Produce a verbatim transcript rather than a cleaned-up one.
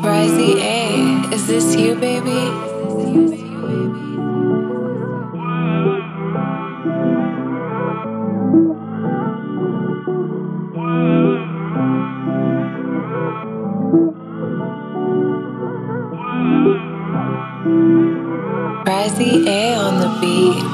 Ryzy A, is this you, baby? Is this you, baby? Ryzy A on the beat.